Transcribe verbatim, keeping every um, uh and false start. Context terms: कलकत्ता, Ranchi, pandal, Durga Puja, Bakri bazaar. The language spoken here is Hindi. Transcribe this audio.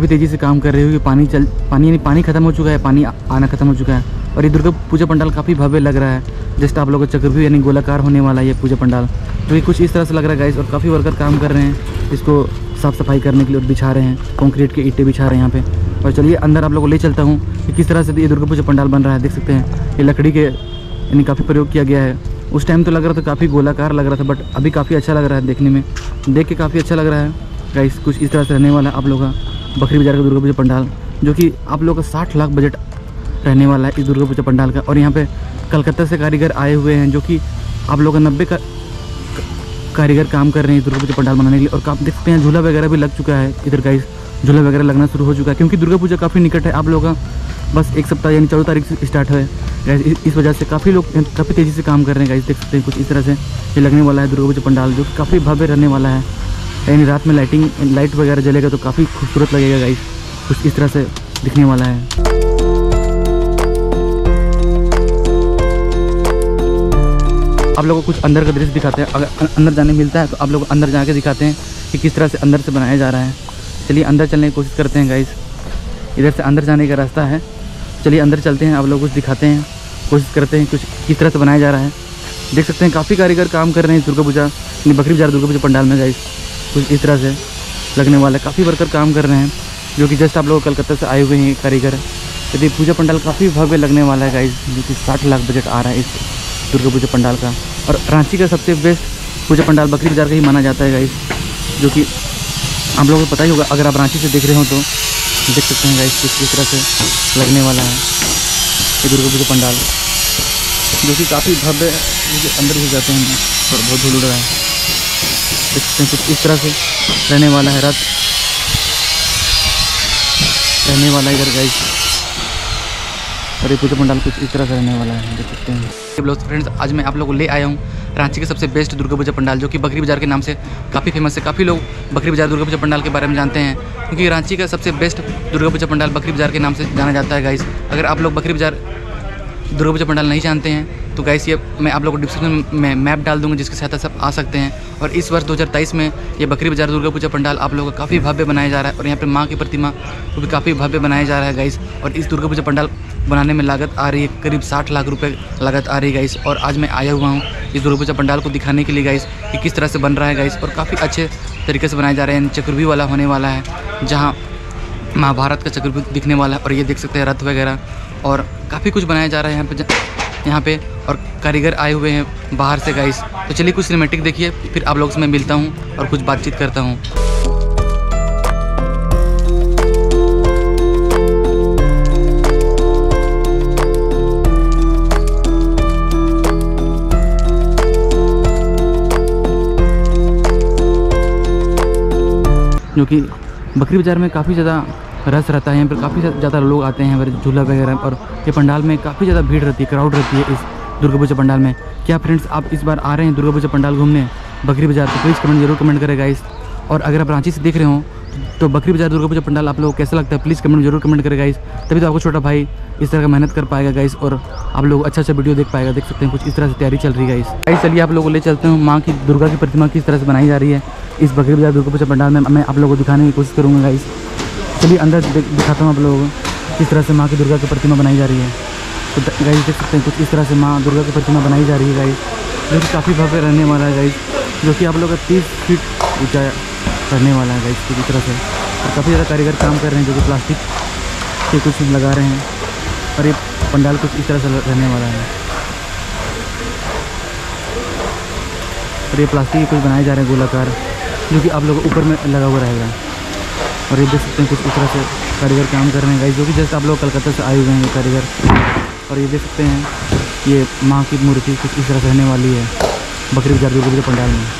काफ़ी तेज़ी से काम कर रही होगी। पानी चल पानी यानी पानी ख़त्म हो चुका है, पानी आना ख़त्म हो चुका है। और ये दुर्गा पूजा पंडाल काफ़ी भव्य लग रहा है। जस्ट आप लोगों को चक्रव्यूह यानी गोलाकार होने वाला है ये पूजा पंडाल, तो ये कुछ इस तरह से लग रहा है गाइस। और काफ़ी वर्कर काम कर रहे हैं, इसको साफ़ सफाई करने के लिए बिछा रहे हैं, कॉन्क्रीट के ईंटें बिछा रहे हैं यहाँ पे। और चलिए अंदर आप लोगों को ले चलता हूँ कि किस तरह से ये दुर्गा पूजा पंडाल बन रहा है। देख सकते हैं ये लकड़ी के यानी काफ़ी प्रयोग किया गया है। उस टाइम तो लग रहा था काफ़ी गोलाकार लग रहा था, बट अभी काफ़ी अच्छा लग रहा है देखने में, देख के काफ़ी अच्छा लग रहा है गाइस। कुछ इस तरह से रहने वाला आप लोग का बकरी बाज़ार का दुर्गा पूजा पंडाल, जो कि आप लोग का साठ लाख बजट रहने वाला है इस दुर्गा पूजा पंडाल का। और यहाँ पे कलकत्ता से कारीगर आए हुए हैं, जो कि आप लोग का नब्बे का कारीगर काम कर रहे हैं दुर्गा पूजा पंडाल बनाने के लिए। और आप देखते हैं झूला वगैरह भी लग चुका है इधर गाइस, झूला वगैरह लगना शुरू हो चुका है क्योंकि दुर्गा पूजा काफ़ी निकट है आप लोग का, बस एक सप्ताह यानी चौदह तारीख से स्टार्ट है गाइस। इस वजह से काफ़ी लोग काफ़ी तेज़ी से काम कर रहे हैं गाइस। देख सकते हैं कुछ इस तरह से ये लगने वाला है दुर्गा पूजा पंडाल, जो काफ़ी भव्य रहने वाला है। यानी रात में लाइटिंग लाइट वगैरह जलेगा तो काफ़ी खूबसूरत लगेगा गाइस, कुछ इस तरह से दिखने वाला है। आप लोगों को कुछ अंदर का दृश्य दिखाते हैं, अगर अंदर जाने मिलता है तो आप लोग अंदर जाके दिखाते हैं कि किस तरह से अंदर से बनाया जा रहा है। चलिए अंदर चलने की कोशिश करते हैं गाइस। इधर से अंदर जाने का रास्ता है, चलिए अंदर चलते हैं, आप लोग कुछ दिखाते हैं, कोशिश करते हैं कुछ किस तरह से बनाया जा रहा है। देख सकते हैं काफ़ी कारीगर काम कर रहे हैं दुर्गा पूजा बकरी बाज़ार दुर्गा पूजा पंडाल में गाइस। कुछ इस तरह से लगने वाला है, काफ़ी वर्कर काम कर रहे हैं, जो कि जस्ट आप लोग कलकत्ता से आए हुए हैं कारीगर। यदि पूजा पंडाल काफ़ी भव्य लगने वाला है गाइस, जो कि साठ लाख बजट आ रहा है इस दुर्गा पूजा पंडाल का। और रांची का सबसे बेस्ट पूजा पंडाल बकरी बाज़ार का ही माना जाता है गाइस, जो कि आप लोगों को पता ही होगा अगर आप रांची से देख रहे हो तो। देख सकते हैं गाइस कुछ इस तरह से लगने वाला है ये दुर्गा पूजा पंडाल, जो कि काफ़ी भव्य अंदर हो जाते हैं और बहुत धूल रहा है। देख सकते हैं कुछ इस तरह से रहने वाला है, रात रहने वाला है इधर गाइस। और ये पूजा पंडाल कुछ इस तरह से रहने वाला है, देख सकते हैं। फ्रेंड्स आज मैं आप लोगों को ले आया हूँ रांची के सबसे बेस्ट दुर्गा पूजा पंडाल, जो कि बकरी बाज़ार के नाम से काफ़ी फेमस है। काफ़ी लोग बकरी बाज़ार दुर्गा पूजा पंडाल के बारे में जानते हैं, क्योंकि रांची का सबसे बेस्ट दुर्गा पूजा पंडाल बकरी बाज़ार के नाम से जाना जाता है गाइस। अगर आप लोग बकरी बाज़ार दुर्गा पूजा पंडाल नहीं जानते हैं तो गाइस ये मैं आप लोगों को डिस्क्रिप्शन में मैप डाल दूंगा, जिसके सहायता सब आ सकते हैं। और इस वर्ष दो हज़ार तेईस में ये बकरी बाज़ार दुर्गा पूजा पंडाल आप लोगों का काफ़ी भव्य बनाया जा रहा है। और यहाँ पे माँ की प्रतिमा को भी काफ़ी भव्य बनाया जा रहा है गाइस। और इस दुर्गा पूजा पंडाल बनाने में लागत आ रही है करीब साठ लाख रुपये लागत आ रही है गाइस। और आज मैं आया हुआ हूँ इस दुर्गा पूजा पंडाल को दिखाने के लिए गाइस कि किस तरह से बन रहा है गाइस। और काफ़ी अच्छे तरीके से बनाया जा रहा है, यानी चक्रव्यूह वाला होने वाला है, जहाँ महाभारत का चक्रव्यूह दिखने वाला है। और ये देख सकते हैं रथ वगैरह और काफ़ी कुछ बनाया जा रहा है यहाँ पे यहाँ पे और कारीगर आए हुए हैं बाहर से गाइस। तो चलिए कुछ सिनेमैटिक देखिए, फिर आप लोगों से मैं मिलता हूँ और कुछ बातचीत करता हूँ। जो कि बकरी बाज़ार में काफ़ी ज़्यादा रस रहता है, यहाँ पर काफ़ी ज़्यादा लोग आते हैं झूला वगैरह। और ये पंडाल में काफ़ी ज़्यादा भीड़ रहती है, क्राउड रहती है इस दुर्गा पूजा पंडाल में। क्या फ्रेंड्स आप इस बार आ रहे हैं दुर्गा पूजा पंडाल घूमने बकरी बाज़ार तो प्लीज़ कमेंट जरूर कमेंट करें गाइस। और अगर आप रांची से देख रहे हो तो बकरी बाज़ार दुर्गा पूजा पंडाल आप लोगों को कैसा लगता है प्लीज़ कमेंट जरूर कमेंट करें गाइस। तभी तो आपको छोटा भाई इस तरह का मेहनत कर पाएगा गाइस, और आप लोग अच्छा अच्छा वीडियो देख पाएगा। देख सकते हैं कुछ इस तरह से तैयारी चल रही है गाइस। गाइस चलिए आप लोगों को ले चलते हैं माँ की दुर्गा की प्रतिमा किस तरह से बनाई जा रही है इस बकरी बाज़ार दुर्गा पूजा पंडाल में। मैं आप लोगों को दिखाने की कोशिश करूँगा गाइस। चलिए अंदर दिखाता हूँ आप लोगों को किस तरह से माँ की दुर्गा की प्रतिमा बनाई जा रही है। तो गाइस देख सकते हैं कुछ इस तरह से माँ दुर्गा की प्रतिमा बनाई जा रही है गाइस, जो कि काफ़ी भव्य रहने वाला है गाइस, जो कि आप लोग का तीस फीट ऊँचा रहने वाला है गाइस पूरी तरह से। और काफ़ी ज़्यादा कारीगर काम कर रहे हैं, जो कि प्लास्टिक के कुछ लगा रहे हैं। और ये पंडाल कुछ इस तरह से रहने वाला है, और ये प्लास्टिक कुछ बनाए जा रहे हैं गोलाकार, जो कि आप लोग ऊपर में लगा हुआ रहेगा। और ये देख सकते हैं कुछ इस तरह से कारीगर काम कर रहे हैं गाइस, जो कि जैसे आप लोग कलकत्ता से आए हुए हैं कारीगर। और ये देख सकते हैं ये माँ की मूर्ति कुछ इस तरह रहने वाली है बकरी बाज़ार दुर्गा पूजा पंडाल में।